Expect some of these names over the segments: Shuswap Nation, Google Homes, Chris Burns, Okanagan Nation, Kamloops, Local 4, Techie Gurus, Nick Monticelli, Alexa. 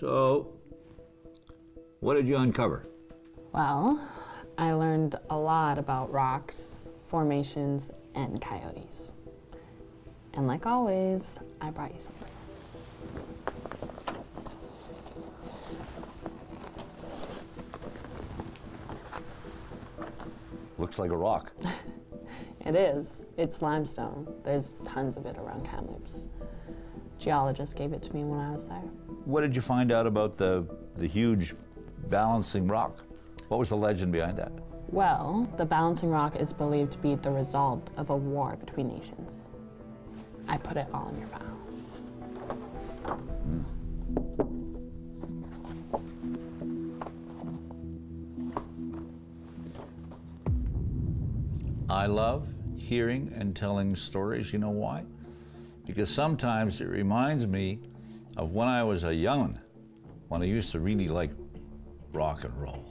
So, what did you uncover? Well, I learned a lot about rocks, formations, and coyotes. And like always, I brought you something. Looks like a rock. It is. It's limestone. There's tons of it around Kamloops. Geologists gave it to me when I was there. What did you find out about the huge balancing rock? What was the legend behind that? Well, the balancing rock is believed to be the result of a war between nations. I put it all in your file. I love hearing and telling stories. You know why? Because sometimes it reminds me of when I was a young'un, when I used to really like rock and roll.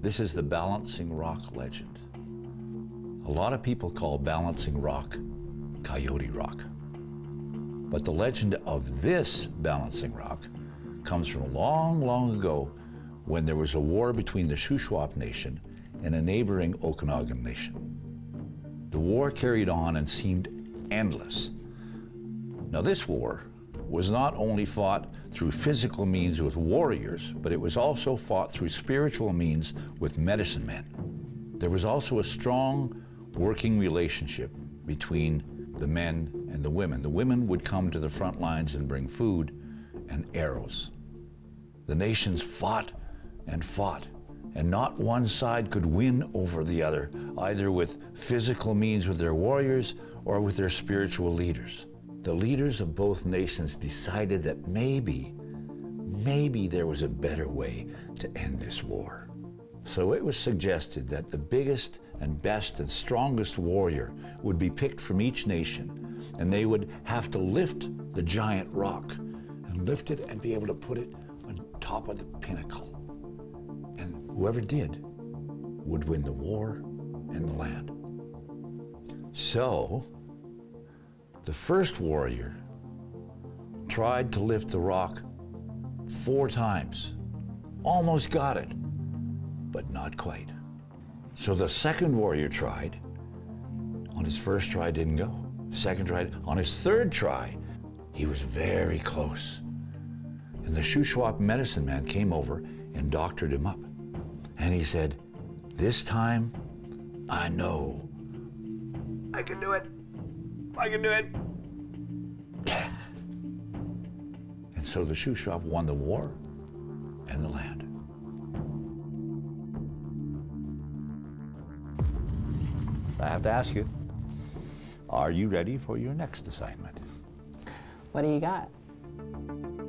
This is the Balancing Rock legend. A lot of people call Balancing Rock Coyote Rock. But the legend of this Balancing Rock comes from long, long ago when there was a war between the Shuswap Nation and a neighboring Okanagan Nation. The war carried on and seemed endless. Now, this war was not only fought through physical means with warriors, but it was also fought through spiritual means with medicine men. There was also a strong working relationship between the men and the women. The women would come to the front lines and bring food and arrows. The nations fought and fought, and not one side could win over the other, either with physical means with their warriors or with their spiritual leaders. The leaders of both nations decided that maybe there was a better way to end this war. So it was suggested that the biggest and best and strongest warrior would be picked from each nation, and they would have to lift the giant rock and lift it and be able to put it on top of the pinnacle. And whoever did would win the war and the land. So, the first warrior tried to lift the rock 4 times, almost got it, but not quite. So the second warrior tried. On his first try, didn't go. Second try, on his third try, he was very close. And the Shuswap medicine man came over and doctored him up. And he said, "This time, I know. I can do it. I can do it." And so the Shuswap won the war and the land. I have to ask you, are you ready for your next assignment? What do you got?